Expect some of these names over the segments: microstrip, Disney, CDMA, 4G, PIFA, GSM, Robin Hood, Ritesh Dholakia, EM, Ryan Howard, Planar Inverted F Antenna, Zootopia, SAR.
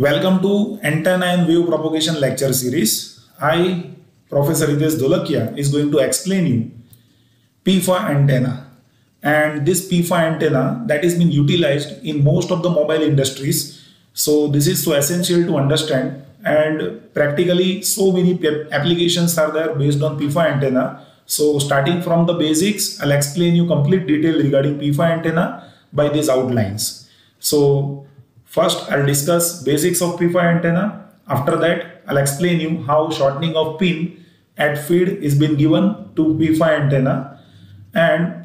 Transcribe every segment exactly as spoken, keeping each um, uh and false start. Welcome to Antenna and Wave Propagation Lecture Series. I, Professor Ritesh Dholakia, is going to explain you PIFA antenna. And this PIFA antenna that is being utilized in most of the mobile industries. So this is so essential to understand, and practically so many applications are there based on PIFA antenna. So starting from the basics, I'll explain you complete detail regarding PIFA antenna by these outlines. So first, I'll discuss basics of PIFA antenna. After that, I'll explain you how shortening of pin at feed is been given to PIFA antenna. And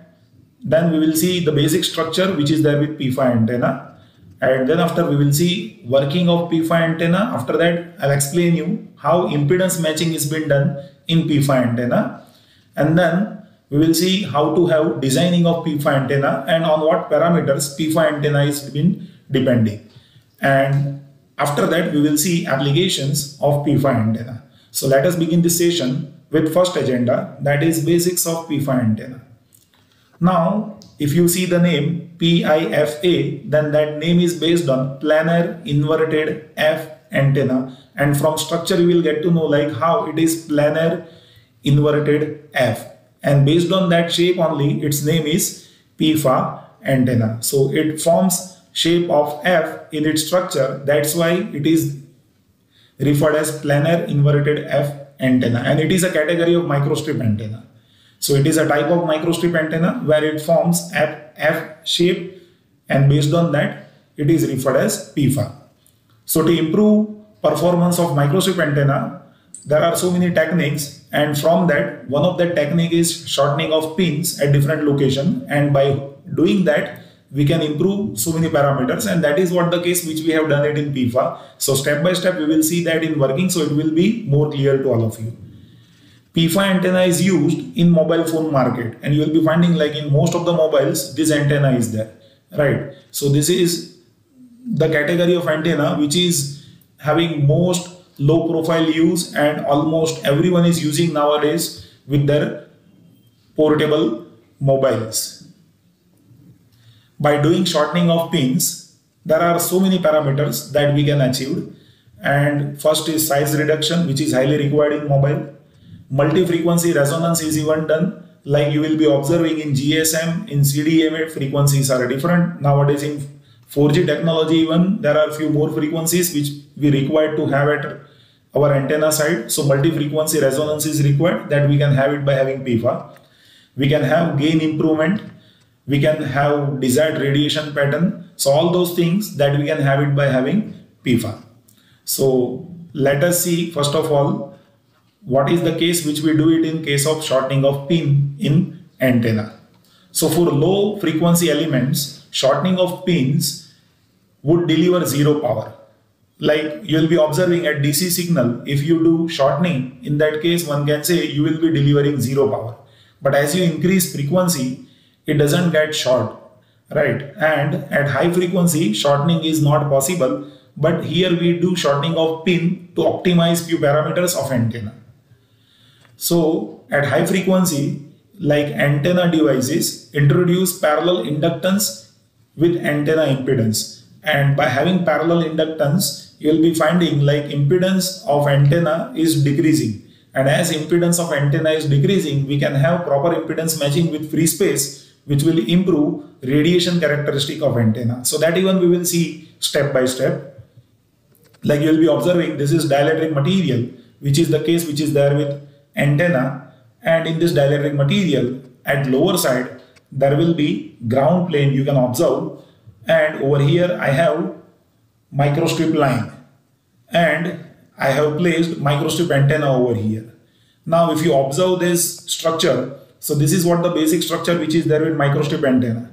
then we will see the basic structure which is there with PIFA antenna. And then after we will see working of PIFA antenna. After that, I'll explain you how impedance matching is been done in PIFA antenna. And then we will see how to have designing of PIFA antenna and on what parameters PIFA antenna is been depending. And after that, we will see applications of PIFA antenna. So let us begin this session with first agenda, that is basics of PIFA antenna. Now, if you see the name PIFA, then that name is based on planar inverted F antenna. And from structure, you will get to know like how it is planar inverted F. And based on that shape only, its name is PIFA antenna. So it forms shape of F in its structure, that's why it is referred as planar inverted F antenna, and it is a category of microstrip antenna. So it is a type of microstrip antenna where it forms F, F shape, and based on that it is referred as PIFA. So to improve performance of microstrip antenna, there are so many techniques, and from that one of the technique is shortening of pins at different location, and by doing that we can improve so many parameters, and that is what the case which we have done it in PIFA. So step by step we will see that in working, so it will be more clear to all of you. PIFA antenna is used in mobile phone market, and you will be finding like in most of the mobiles this antenna is there, right? So this is the category of antenna which is having most low profile use, and almost everyone is using nowadays with their portable mobiles. By doing shortening of pins, there are so many parameters that we can achieve. And first is size reduction, which is highly required in mobile. Multi-frequency resonance is even done, like you will be observing in G S M, in C D M A frequencies are different. Nowadays in four G technology even, there are few more frequencies which we require to have at our antenna side. So multi-frequency resonance is required, that we can have it by having PIFA. We can have gain improvement. We can have desired radiation pattern. So all those things that we can have it by having PIFA. So let us see first of all what is the case which we do it in case of shortening of pin in antenna. So for low frequency elements, shortening of pins would deliver zero power. Like you will be observing at D C signal, if you do shortening, in that case one can say you will be delivering zero power. But as you increase frequency, it doesn't get short, right? And at high frequency, shortening is not possible. But here we do shortening of pin to optimize few parameters of antenna. So at high frequency, like antenna devices introduce parallel inductance with antenna impedance. And by having parallel inductance, you will be finding like impedance of antenna is decreasing. And as impedance of antenna is decreasing, we can have proper impedance matching with free space, which will improve radiation characteristic of antenna. So that even we will see step by step. Like you will be observing, this is dielectric material, which is the case which is there with antenna. And in this dielectric material, at lower side, there will be ground plane you can observe. And over here I have microstrip line. And I have placed microstrip antenna over here. Now if you observe this structure, so this is what the basic structure which is there with microstrip antenna.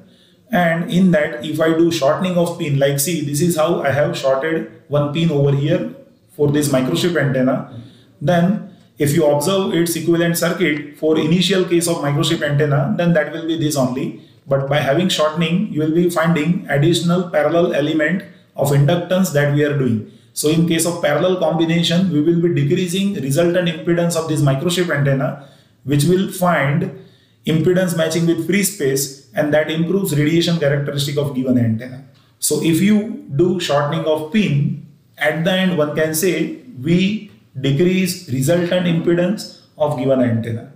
And in that, if I do shortening of pin, like see, this is how I have shorted one pin over here for this microstrip antenna. Then if you observe its equivalent circuit for initial case of microstrip antenna, then that will be this only. But by having shortening, you will be finding additional parallel element of inductance that we are doing. So in case of parallel combination, we will be decreasing resultant impedance of this microstrip antenna, which will find impedance matching with free space, and that improves radiation characteristic of given antenna. So if you do shortening of pin at the end one can say we decrease resultant impedance of given antenna.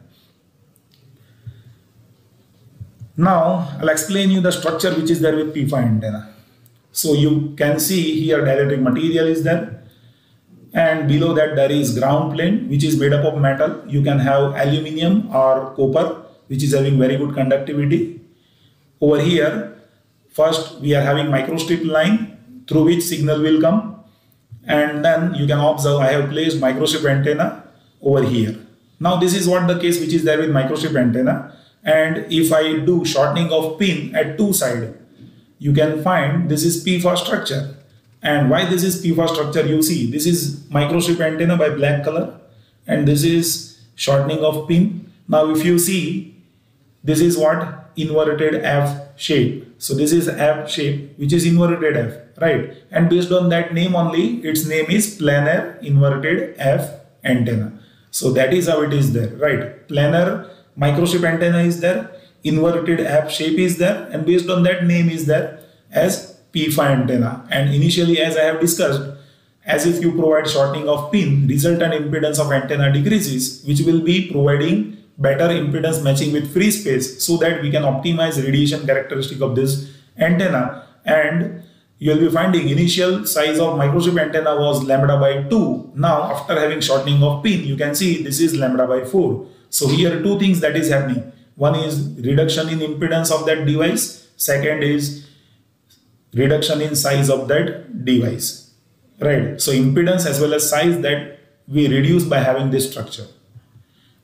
Now I'll explain you the structure which is there with PIFA antenna. So you can see here dielectric material is there, and below that there is ground plane which is made up of metal. You can have aluminium or copper which is having very good conductivity. Over here first we are having microstrip line through which signal will come, and then you can observe I have placed microstrip antenna over here. Now this is what the case which is there with microstrip antenna, and if I do shortening of pin at two sides, you can find this is PIFA structure. And why this is PIFA structure, you see this is microstrip antenna by black color, and this is shortening of pin. Now if you see, this is what inverted F shape. So this is F shape which is inverted F, right? And based on that name only, its name is planar inverted F antenna. So that is how it is there, right? Planar microstrip antenna is there, inverted F shape is there, and based on that name is there as PIFA antenna. And initially, as I have discussed, as if you provide shortening of pin, resultant impedance of antenna decreases, which will be providing better impedance matching with free space, so that we can optimize radiation characteristic of this antenna. And you will be finding initial size of microstrip antenna was lambda by two. Now after having shortening of pin, you can see this is lambda by four. So here two things that is happening. One is reduction in impedance of that device. Second is reduction in size of that device, right? So impedance as well as size that we reduce by having this structure.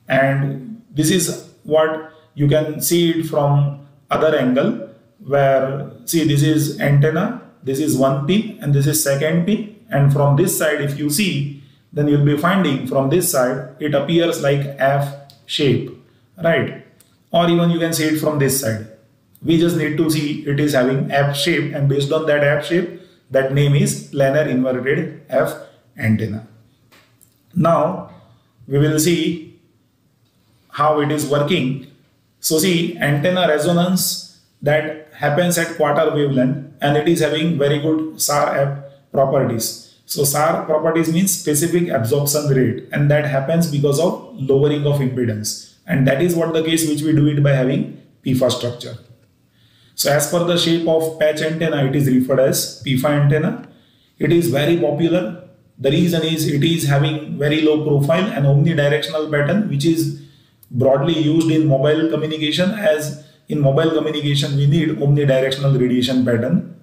And this is what you can see it from other angle, where see this is antenna, this is one pin and this is second pin. And from this side, if you see, then you'll be finding from this side, it appears like F shape, right? Or even you can see it from this side. We just need to see it is having F shape, and based on that F shape, that name is planar inverted F antenna. Now we will see how it is working. So see, antenna resonance that happens at quarter wavelength, and it is having very good S A R properties. So S A R properties means specific absorption rate, and that happens because of lowering of impedance. And that is what the case which we do it by having PIFA structure. So as per the shape of patch antenna, it is referred as PIFA antenna. It is very popular. The reason is it is having very low profile and omnidirectional pattern, which is broadly used in mobile communication, as in mobile communication we need omnidirectional radiation pattern.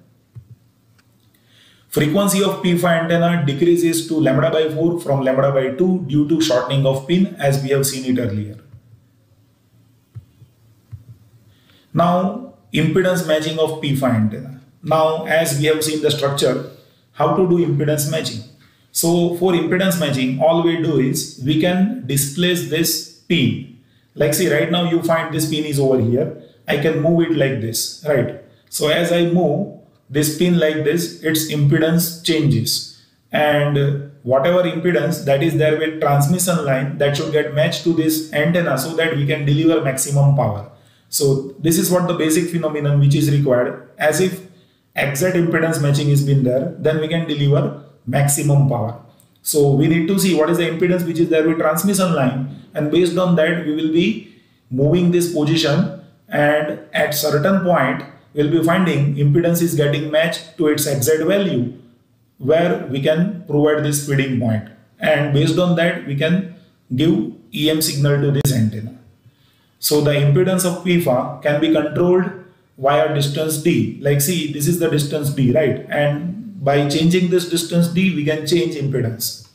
Frequency of PIFA antenna decreases to lambda by four from lambda by two due to shortening of pin, as we have seen it earlier. Now impedance matching of PIFA antenna. Now as we have seen the structure, how to do impedance matching. So for impedance matching, all we do is we can displace this pin. Like see, right now you find this pin is over here. I can move it like this, right? So as I move this pin like this, its impedance changes, and whatever impedance that is there with transmission line, that should get matched to this antenna so that we can deliver maximum power. So this is what the basic phenomenon which is required. As if exact impedance matching has been there, then we can deliver maximum power. So we need to see what is the impedance which is there with transmission line, and based on that we will be moving this position, and at certain point we will be finding impedance is getting matched to its exact value, where we can provide this feeding point, and based on that we can give E M signal to this antenna. So the impedance of PIFA can be controlled via distance D. Like see, this is the distance D, right? And by changing this distance D, we can change impedance.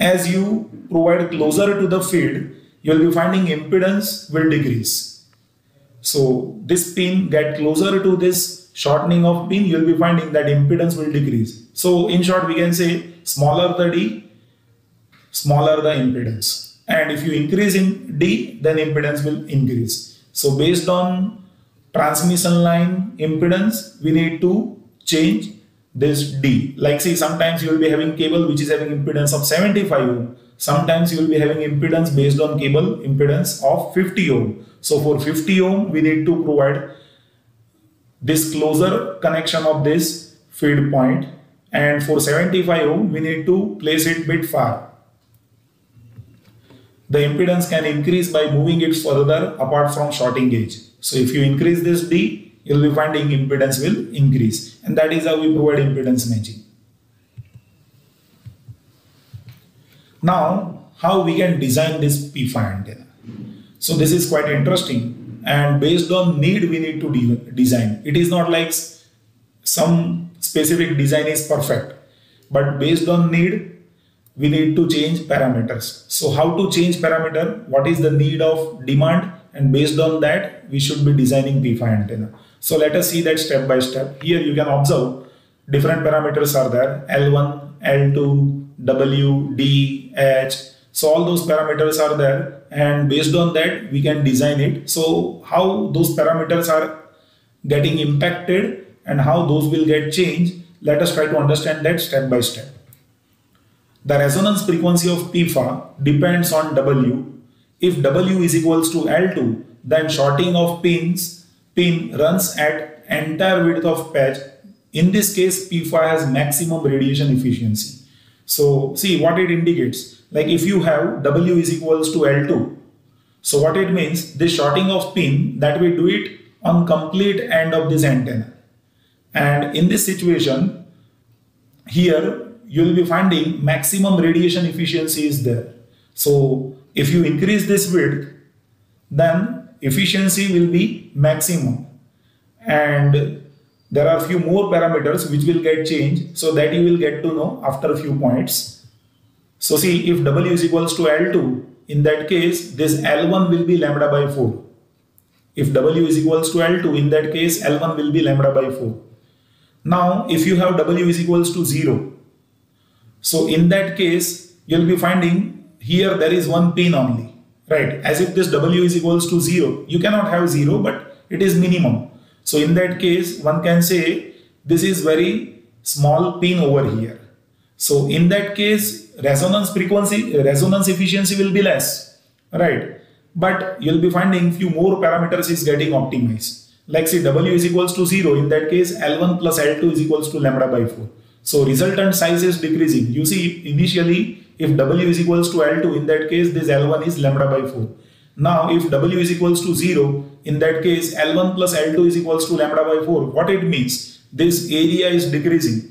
As you provide closer to the field, you will be finding impedance will decrease. So this pin get closer to this shortening of pin, you will be finding that impedance will decrease. So in short, we can say smaller the D, smaller the impedance. And if you increase in D, then impedance will increase. So based on transmission line impedance, we need to change this D. Like see, sometimes you will be having cable which is having impedance of seventy-five ohm. Sometimes you will be having impedance based on cable impedance of fifty ohm. So for fifty ohm, we need to provide this closer connection of this feed point, and for seventy-five ohm we need to place it bit far. The impedance can increase by moving it further apart from shorting gauge. So if you increase this D, you will be finding impedance will increase, and that is how we provide impedance matching. Now, how we can design this PIFA antenna? So this is quite interesting, and based on need we need to de design. It is not like some specific design is perfect, but based on need we need to change parameters. So how to change parameter? What is the need of demand, and based on that we should be designing PIFA antenna. So let us see that step by step. Here you can observe different parameters are there, L one, L two, W, D, H. So all those parameters are there, and based on that we can design it. So how those parameters are getting impacted and how those will get changed, let us try to understand that step by step. The resonance frequency of PIFA depends on W. If W is equals to L two, then shorting of pins pin runs at entire width of patch. In this case, PIFA has maximum radiation efficiency. So see what it indicates. Like if you have W is equals to L two, so what it means, this shorting of pin, that we do it on complete end of this antenna. And in this situation, here you will be finding maximum radiation efficiency is there. So if you increase this width, then efficiency will be maximum, and there are few more parameters which will get changed, so that you will get to know after a few points. So see, if W is equals to L two, in that case this L one will be lambda by four. If W is equals to L two, in that case L one will be lambda by four. Now if you have W is equals to zero, so in that case you will be finding here there is one pin only, right? As if this W is equals to zero, you cannot have zero, but it is minimum. So in that case one can say this is very small pin over here. So in that case resonance frequency, resonance efficiency will be less, right? But you will be finding few more parameters is getting optimized. Like say W is equals to zero, in that case L one plus L two is equals to lambda by four. So resultant size is decreasing. You see, initially if W is equals to L two, in that case this L one is lambda by four. Now if W is equals to zero, in that case L one plus L two is equals to lambda by four. What it means? This area is decreasing.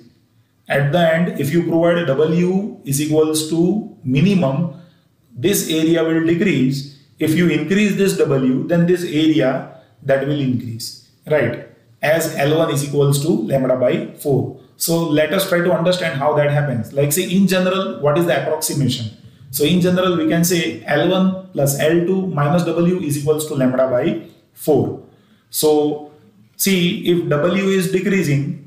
At the end, if you provide W is equals to minimum, this area will decrease. If you increase this W, then this area that will increase, right? As L one is equals to lambda by four. So let us try to understand how that happens. Like say in general, what is the approximation? So in general, we can say L one plus L two minus W is equals to lambda by four. So see, if W is decreasing,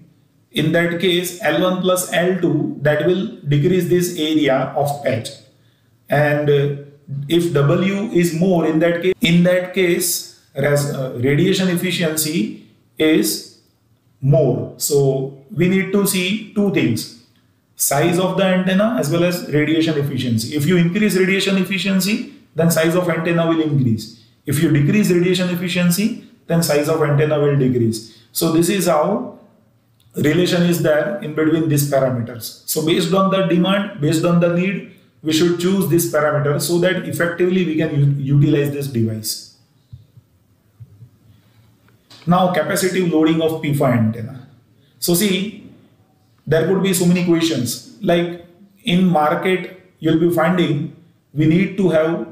in that case L one plus L two, that will decrease this area of patch. And uh, if W is more, in that case in that case res, uh, radiation efficiency is more. So we need to see two things, size of the antenna as well as radiation efficiency. If you increase radiation efficiency, then size of antenna will increase. If you decrease radiation efficiency, then size of antenna will decrease. So this is how relation is there in between these parameters. So based on the demand, based on the need, we should choose this parameter so that effectively we can utilize this device. Now, capacitive loading of PIFA antenna. So see, there could be so many questions. Like in market, you'll be finding we need to have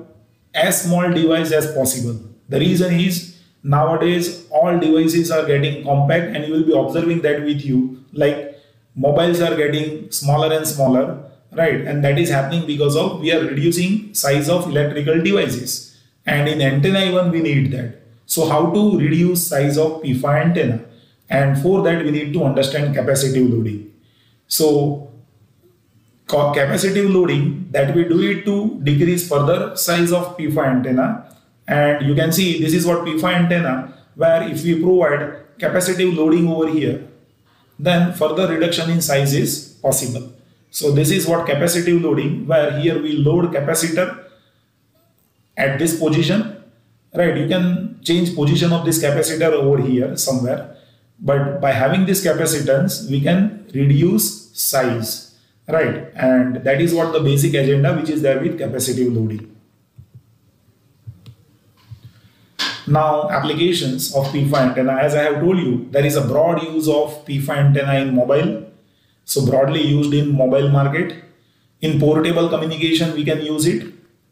as small device as possible. The reason is nowadays all devices are getting compact, and you will be observing that with you. Like mobiles are getting smaller and smaller, right? And that is happening because of we are reducing size of electrical devices, and in antenna even we need that. So how to reduce size of PIFA antenna, and for that we need to understand capacitive loading. So capacitive loading, that we do it to decrease further size of PIFA antenna. And you can see this is what PIFA antenna, where if we provide capacitive loading over here, then further reduction in size is possible. So this is what capacitive loading, where here we load capacitor at this position, right? You can change position of this capacitor over here somewhere, But by having this capacitance, we can reduce size, right? And that is what the basic agenda which is there with capacitive loading. Now, applications of PIFA antenna. As I have told you, there is a broad use of PIFA antenna in mobile. So broadly used in mobile market. In portable communication, we can use it.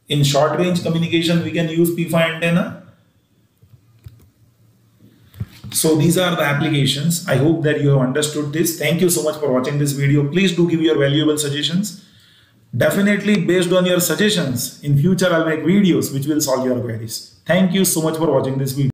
In short range communication, we can use PIFA antenna. So these are the applications. I hope that you have understood this. Thank you so much for watching this video. Please do give your valuable suggestions. Definitely based on your suggestions, in future I'll make videos which will solve your queries. Thank you so much for watching this video.